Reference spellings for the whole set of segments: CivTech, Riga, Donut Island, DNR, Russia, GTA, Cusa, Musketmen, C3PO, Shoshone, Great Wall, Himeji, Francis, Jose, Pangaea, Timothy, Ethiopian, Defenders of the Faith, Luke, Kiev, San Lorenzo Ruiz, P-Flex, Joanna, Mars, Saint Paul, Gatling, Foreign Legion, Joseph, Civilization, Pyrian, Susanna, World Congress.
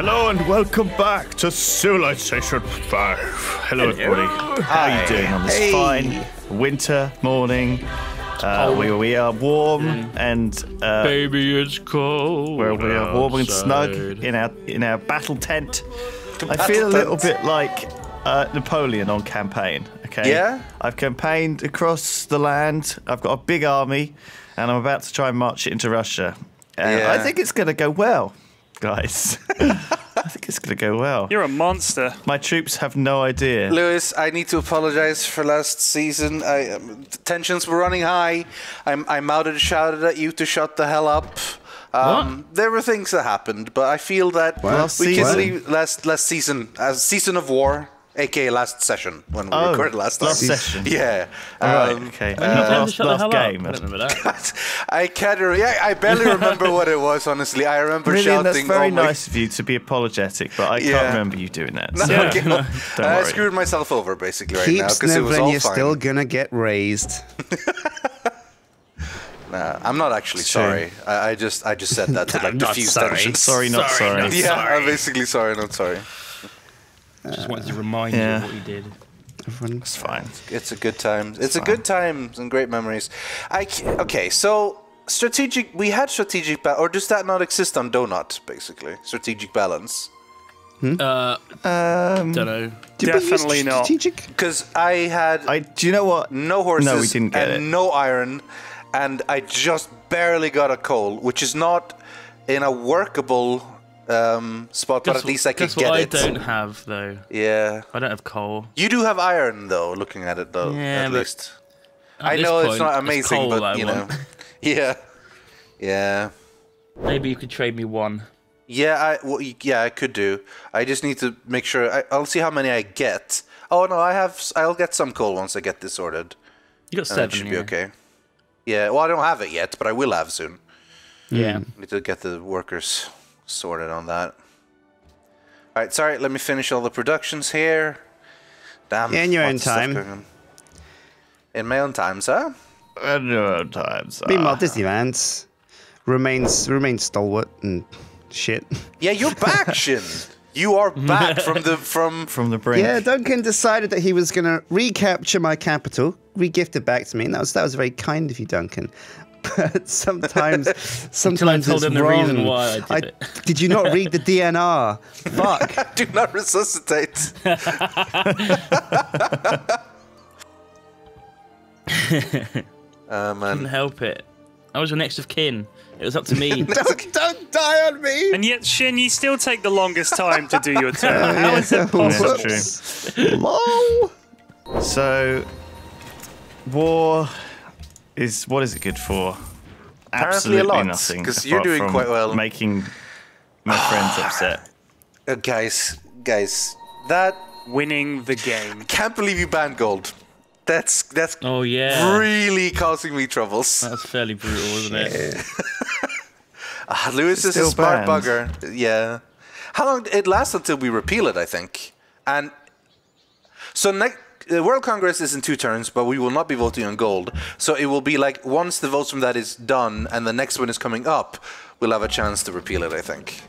Hello and welcome back to Civilization 5. Hello everybody. How are you doing on this fine winter morning? We are warm and baby, it's cold. We are warm and snug in our battle tent. I feel a little bit like Napoleon on campaign. Okay. Yeah. I've campaigned across the land. I've got a big army, and I'm about to try and march it into Russia. Yeah. I think it's going to go well, guys. I think it's going to go well. You're a monster. My troops have no idea. Lewis, I need to apologize for last season. Tensions were running high. I mouthed and shouted at you to shut the hell up. There were things that happened, but I feel that we can leave last season, season of war, aka last session, when we recorded last time. Last session. Yeah. Okay. Last game. I don't remember that. I can't remember. Yeah, I barely remember what it was, honestly. I remember shouting. That's very nice of you to be apologetic, but I can't remember you doing that. So. No, okay. No. Don't worry. I screwed myself over, basically, right now, because it was all fine. You're still going to get raised. Nah, I'm not actually sorry. I just said that to like diffuse tensions. Sorry, not sorry. Yeah, I'm basically sorry, not sorry. Just wanted to remind you of what you did. It's fine. It's a good time. It's a good time and great memories. Okay, so strategic. We had strategic balance, or does that not exist on Donut? Basically, strategic balance. Don't know. Definitely not strategic. Because I had. Do you know what? No horses. No, we didn't get it. No iron, and I just barely got a coal, which is not in a workable. Spot, but at least I can get it. I don't have though. Yeah, I don't have coal. You do have iron though. Looking at it though, yeah, at least I know it's not amazing, but you know, yeah, yeah. Maybe you could trade me one. Yeah, I could do. I just need to make sure. I'll see how many I get. Oh no, I'll get some coal once I get this ordered. You got 7. It should be okay. Yeah. Well, I don't have it yet, but I will have soon. Yeah. Need to get the workers. Sorted on that. All right, sorry. Let me finish all the productions here. Damn. In your own time. In my own time, sir. In your own time, sir. Meanwhile, Disneyland remains stalwart and shit. Yeah, you're back, Shin. You are back from the brink. Yeah, Duncan decided that he was going to recapture my capital, regift it back to me, and that was very kind of you, Duncan. But sometimes it's the reason why I did it. Did you not read the DNR? Fuck. Do not resuscitate. Man. Couldn't help it. I was your next of kin. It was up to me. Don't die on me. And yet, Shin, you still take the longest time to do your turn. How is that possible? So, war. What is it good for? Apparently absolutely a lot, nothing. Because you're doing quite well. Making my friends upset. Guys, that winning the game. I can't believe you banned gold. That's really causing me troubles. That's fairly brutal, isn't it? Lewis is a smart bugger. Yeah. How long it lasts until we repeal it? I think. And so next. The World Congress is in 2 turns, but we will not be voting on gold. So it will be like once the votes from that is done and the next one is coming up, we'll have a chance to repeal it, I think.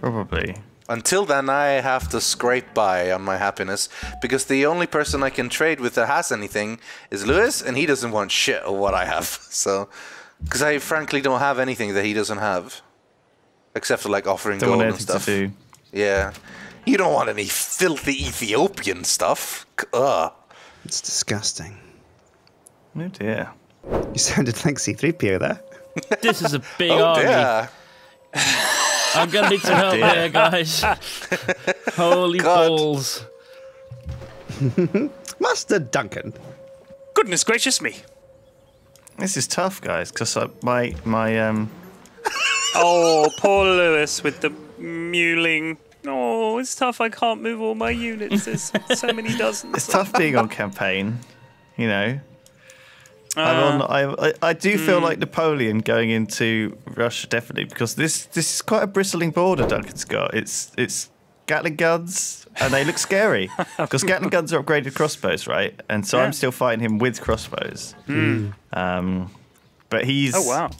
Probably. Until then, I have to scrape by on my happiness because the only person I can trade with that has anything is Lewis, and he doesn't want shit of what I have. So, because I frankly don't have anything that he doesn't have, except for like offering gold and stuff. Yeah. You don't want any filthy Ethiopian stuff. Ugh. It's disgusting. Oh dear. You sounded like C3PO there. This is a big army. Dear. I'm gonna need some help here, guys. Holy balls. Master Duncan. Goodness gracious me. This is tough, guys, because my oh, poor Lewis with the mewling. Oh, it's tough. I can't move all my units. There's so many dozens. It's tough being on campaign, you know. I do feel like Napoleon going into Russia, definitely, because this is quite a bristling border Duncan's got. It's Gatling guns, and they look scary, because Gatling guns are upgraded crossbows, right? And so I'm still fighting him with crossbows. But he's... Oh, wow.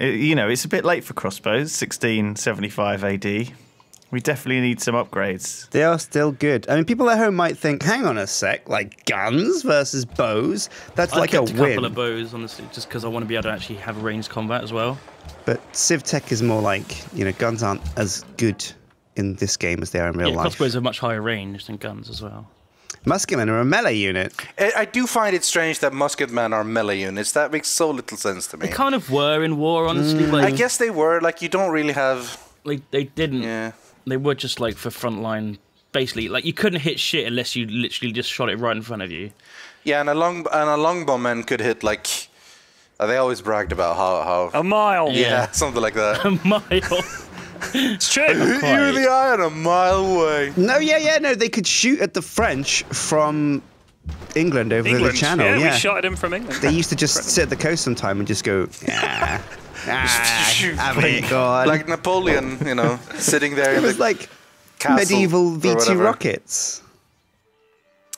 You know, it's a bit late for crossbows, 1675 AD. We definitely need some upgrades. They are still good. I mean, people at home might think, hang on a sec, like guns versus bows? That's like a win. I kept a couple of bows, honestly, just because I want to be able to actually have ranged combat as well. But CivTech is more like, you know, guns aren't as good in this game as they are in real life. Crossbows have much higher range than guns as well. Musketmen are a melee unit. I do find it strange that musketmen are melee units. That makes so little sense to me. They kind of were in war, honestly. Mm. I guess they were. Like, you don't really have... Like, they didn't. Yeah. They were just, like, for frontline... Basically, like, you couldn't hit shit unless you literally just shot it right in front of you. Yeah, and a longbowman could hit, like... They always bragged about how... A mile! Yeah, something like that. A mile! It's true. Hit you in the eye and a mile away. No, no, they could shoot at the French from England over the channel. Yeah, we shot at them from England. They used to just sit at the coast sometime and just go, yeah, like Napoleon, you know, sitting there. It was like medieval V2 rockets.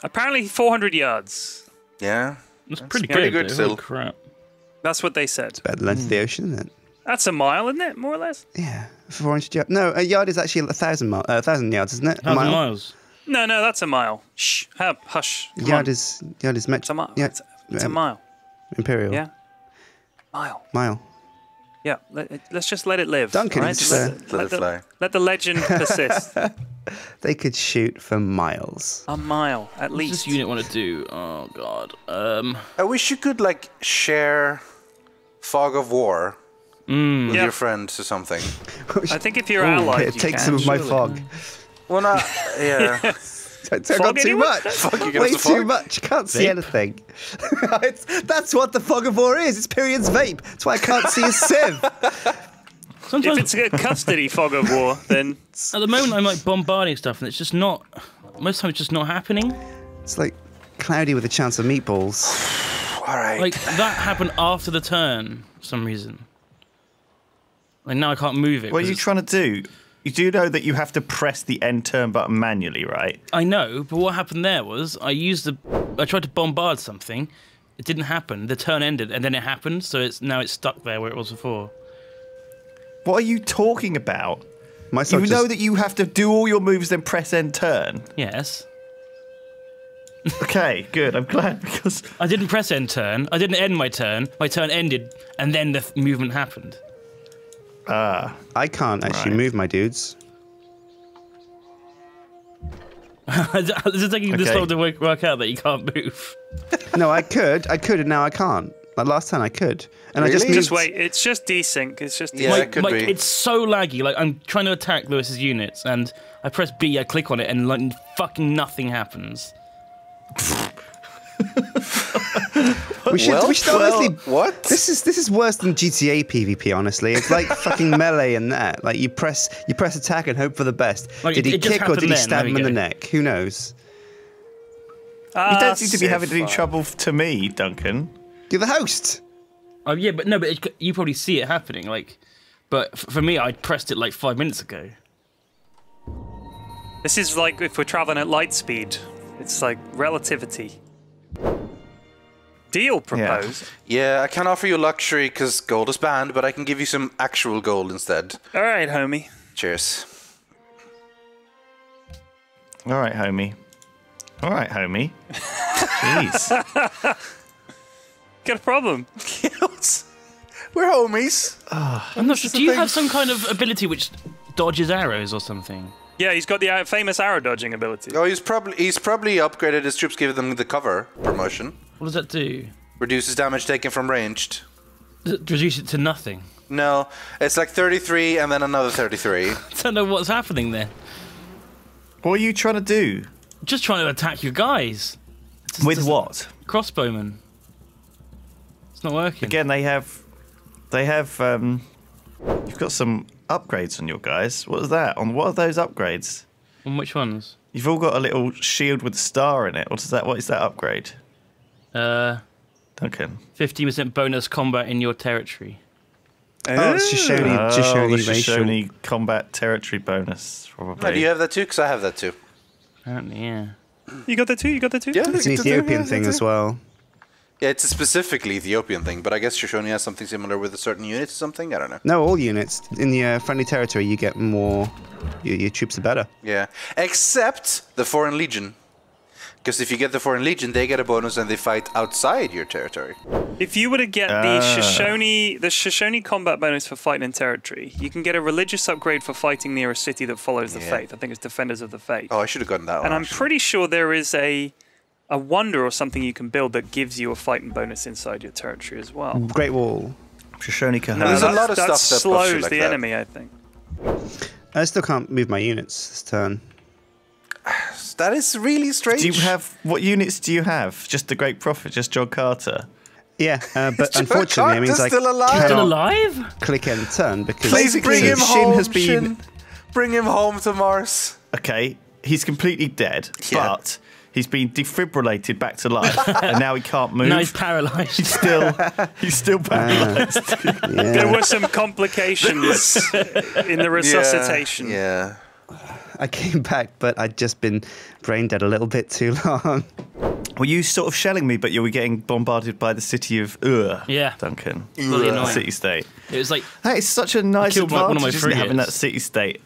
Apparently 400 yards. Yeah. That's pretty good still. Crap. That's what they said. It's better than the ocean, isn't it? That's a mile, isn't it? More or less. Yeah, 400 yards. No, a yard is actually 1,000 yards, isn't it? 1,000 miles. No, no, that's a mile. Shh, hush. Yard is metric. It's a mile. Yeah, it's a mile. Imperial. Yeah. Mile. Yeah. Let's just let it live. Duncan, right? Let the legend persist. They could shoot for miles. A mile, at least. What's this unit want to do? Oh God. I wish you could like share fog of war. With your friends or something. I think if you're allied, you can. Take some of my fog. Well, not... Yeah. I got too much. Way too much. Can't see anything. That's what the fog of war is. It's Perian's vape. That's why I can't see a sieve. Sometimes if it's a custody fog of war, then... At the moment, I'm like bombarding stuff, and it's just not... Most of the time, it's just not happening. It's like cloudy with a chance of meatballs. All right. Like, that happened after the turn, for some reason. Like now I can't move it. What are you trying to do? You do know that you have to press the end turn button manually, right? I know, but what happened there was I tried to bombard something. It didn't happen. The turn ended, and then it happened. So now it's stuck there where it was before. What are you talking about? You know that you have to do all your moves, then press end turn. Yes. Okay, good. I'm glad because I didn't press end turn. I didn't end my turn. My turn ended, and then the movement happened. I can't actually move my dudes. Is it taking this long to work out that you can't move? No, I could, and now I can't. Like last time I could, and really? I just wait. It's just desync. It's just desync. It could be. It's so laggy. Like I'm trying to attack Lewis's units, and I press B, I click on it, and like fucking nothing happens. Honestly, what? This is worse than GTA PvP. Honestly, it's like fucking melee in that. Like you press attack and hope for the best. Like, did he kick or did he stab him in the neck? Who knows? You don't seem to be having any trouble to me, Duncan. You're the host. Oh yeah, but no, but you probably see it happening. Like, but for me, I pressed it like 5 minutes ago. This is like if we're traveling at light speed. It's like relativity. Deal proposed. Yeah, I can't offer you luxury because gold is banned, but I can give you some actual gold instead. All right, homie. Cheers. All right, homie. All right, homie. Jeez. Got a problem. We're homies. I'm not sure. Do you have some kind of ability which dodges arrows or something? Yeah, he's got the famous arrow dodging ability. Oh, he's probably upgraded his troops, giving them the cover promotion. What does that do? Reduces damage taken from ranged. Does it reduce it to nothing? No, it's like 33 and then another 33. I don't know what's happening there. What are you trying to do? Just trying to attack your guys. With what? Crossbowmen. It's not working. Again, they have. You've got some upgrades on your guys. What is that? On what are those upgrades? On which ones? You've all got a little shield with a star in it. What is that upgrade? Duncan. 50% bonus combat in your territory. Oh, it's Shoshone combat territory bonus, probably. Oh, do you have that too? Because I have that too. Apparently, yeah. You got that too? Yeah, it's an Ethiopian thing as well. Yeah, it's a specifically Ethiopian thing, but I guess Shoshone has something similar with a certain unit or something? I don't know. No, all units. In the friendly territory, you get more... Your troops are better. Yeah. Except the Foreign Legion. Because if you get the Foreign Legion, they get a bonus and they fight outside your territory. If you were to get the Shoshone combat bonus for fighting in territory, you can get a religious upgrade for fighting near a city that follows the faith. I think it's Defenders of the Faith. Oh, I should have gotten that one. And I'm pretty sure there is a wonder or something you can build that gives you a fighting bonus inside your territory as well. Great Wall. Shoshone can have. There's a lot of stuff that slows the enemy, I think. I still can't move my units this turn. That is really strange. Do you have... What units do you have? Just the Great Prophet, just John Carter? Yeah, but unfortunately, it means I still alive? Click and turn because... Please bring him home, Shin. Bring him home to Mars. Okay, he's completely dead, but... He's been defibrillated back to life, and now he can't move. Now he's paralysed. He's still paralysed. Yeah. There were some complications in the resuscitation. Yeah, I came back, but I'd just been brain dead a little bit too long. Were you sort of shelling me, but you were getting bombarded by the city of Ur, Duncan? Really annoying. City-state. It was like... That is such a nice advantage, isn't it, having that city-state.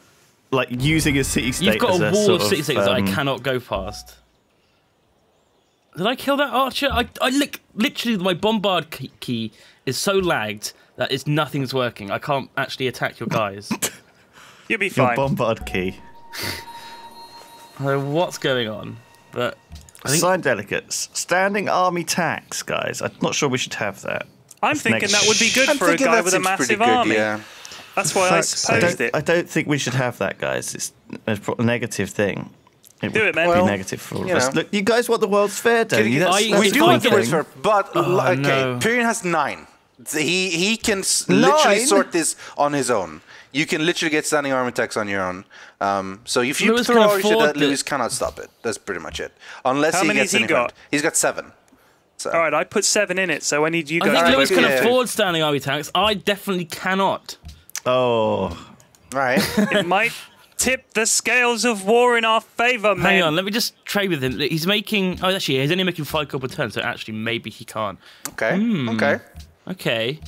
Like, using a city-state. You've got a wall of city-states that I cannot go past. Did I kill that archer? I literally, my bombard key is so lagged that nothing's working. I can't actually attack your guys. You'll be fine. Your bombard key. I don't know what's going on, but... Assigned delegates. Standing army tax, guys. I'm not sure we should have that. I'm thinking that would be good for a guy with a massive army. Yeah. That's why I supposed it. I don't think we should have that, guys. It's a negative thing. It do it, man. Well, be negative for all of us. Look, you guys want the World's Fair, don't you? We do want the World's Fair, but Pyrian has 9. He can literally sort this on his own. You can literally get standing arm attacks on your own. So if you throw all your shit at Lewis, cannot stop it. That's pretty much it. Unless he gets any friend. He's got 7. So. All right, I put 7 in it, so I need you guys. I think Lewis can afford standing arm attacks. I definitely cannot. Oh, right. It might. Tip the scales of war in our favour, man. Hang on, let me just trade with him. He's making... Oh, actually, he's only making 5 gold per turn, so actually maybe he can't. Okay, okay.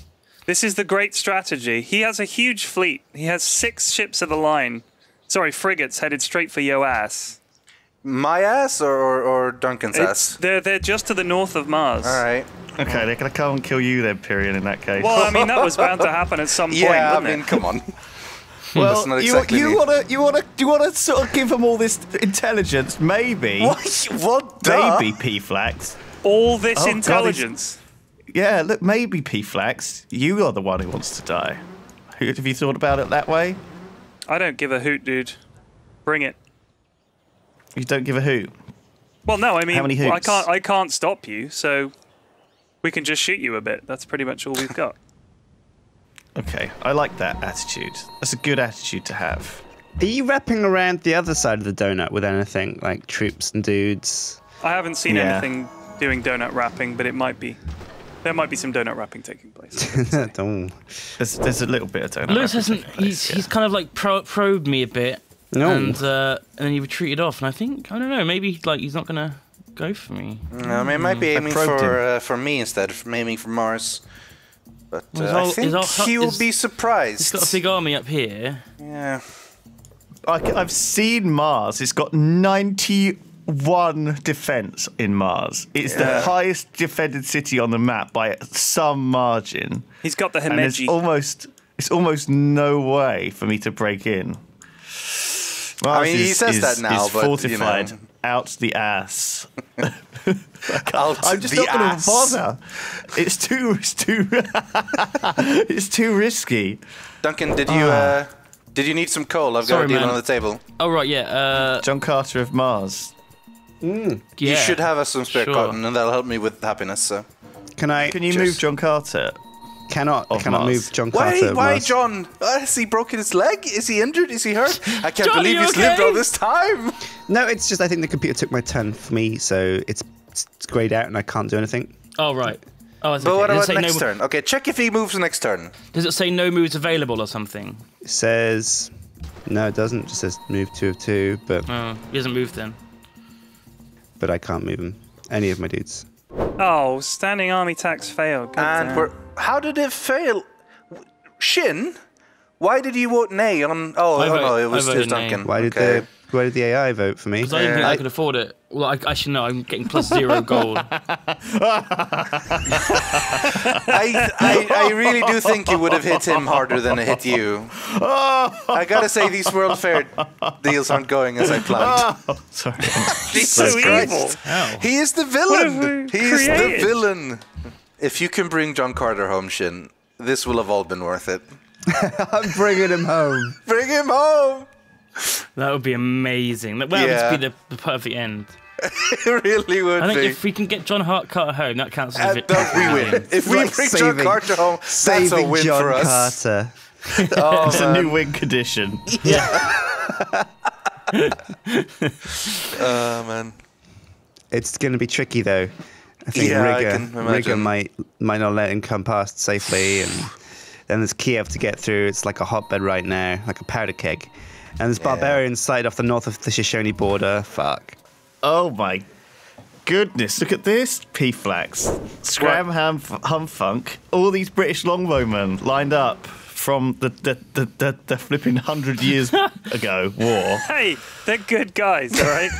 This is the great strategy. He has a huge fleet. He has 6 ships of the line. Sorry, frigates headed straight for your ass. My ass or Duncan's ass? They're just to the north of Mars. All right. Okay, they're going to come and kill you then, Pyrian, in that case. Well, I mean, that was bound to happen at some point, wasn't it? Yeah, I mean, come on. Well, you wanna sort of give them all this intelligence, maybe? What? Maybe P-Flex. All this intelligence. God, yeah, look, maybe P-Flex. You are the one who wants to die. Have you thought about it that way? I don't give a hoot, dude. Bring it. You don't give a hoot. Well, no, I mean, how many hoots? Well, I can't stop you, so we can just shoot you a bit. That's pretty much all we've got. Okay, I like that attitude. That's a good attitude to have. Are you wrapping around the other side of the donut with anything, like troops and dudes? I haven't seen anything doing donut wrapping, but it might be. There might be some donut wrapping taking place. There's a little bit of donut wrapping taking place. He's kind of like probed me a bit, and then he retreated off, and I think, I don't know, maybe like he's not going to go for me. No, I mean, it might be aiming for me instead of aiming for Mars. But I think he will be surprised. He's got a big army up here. Yeah. I've seen Mars. It's got 91 defense in Mars. It's the highest defended city on the map by some margin. He's got the Himeji. And it's almost no way for me to break in. Mars is fortified out the ass. I'm just not going to bother. It's too risky. Duncan, did you need some coal? I've got a deal on the table. Oh right, yeah. John Carter of Mars. Mm. Yeah, you should have some spare cotton, and that'll help me with happiness. So, can you move John Carter? I cannot move John Carter. Why John? Has he broken his leg? Is he injured? Is he hurt? I can't believe he's lived all this time. No, it's just I think the computer took my turn for me, so it's greyed out and I can't do anything. Oh, right. Oh, that's but what about next turn? Okay, check if he moves next turn. Does it say no moves available or something? It says... No, it doesn't. It just says move 2 of 2, but... Oh, he hasn't moved then. But I can't move him. Any of my dudes. Oh, standing army tax failed. God damn. How did it fail? Shin, why did you vote nay on? Oh no, it was Duncan. Why did the AI vote for me? Because I didn't think I could afford it. Well, I should know. I'm getting +0 gold. I really do think it would have hit him harder than it hit you. I gotta say, these World Fair deals aren't going as I planned. Sorry. He's so evil. Ow. He is the villain. He is the villain. If you can bring John Carter home, Shin, this will have all been worth it. I'm bringing him home. Bring him home. That would be amazing. That would be the perfect end. It really would be. I think if we can get John Carter home, that counts as a victory. We win. If we bring John Carter home, that's a win for us. Carter. Oh, it's a new win condition. Yeah. Oh, man. It's going to be tricky, though. I think Riga might not let him come past safely. And then there's Kiev to get through. It's like a hotbed right now, like a powder keg. And there's barbarians sighted off the north of the Shoshone border. Fuck. Oh my goodness. Look at this. P-Flex. Scram, Hum Funk. All these British longbowmen lined up from the flipping 100 years ago war. Hey, they're good guys, all right?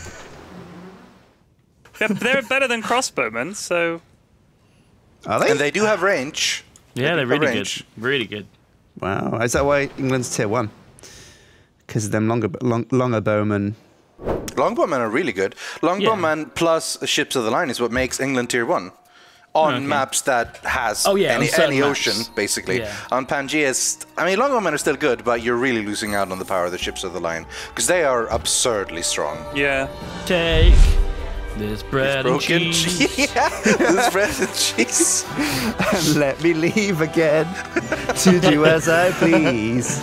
they're better than crossbowmen, so... Are they? And they do have range. Yeah, they're really good. Really good. Wow. Is that why England's tier 1? Because of them longbowmen. Longbowmen are really good. Longbowmen plus ships of the line is what makes England tier 1. On maps that has any ocean, basically. Yeah. On Pangaea, I mean, longbowmen are still good, but you're really losing out on the power of the ships of the line. Because they are absurdly strong. Yeah. Take this bread and cheese. Yeah, this bread and cheese. And let me leave again to do as I please.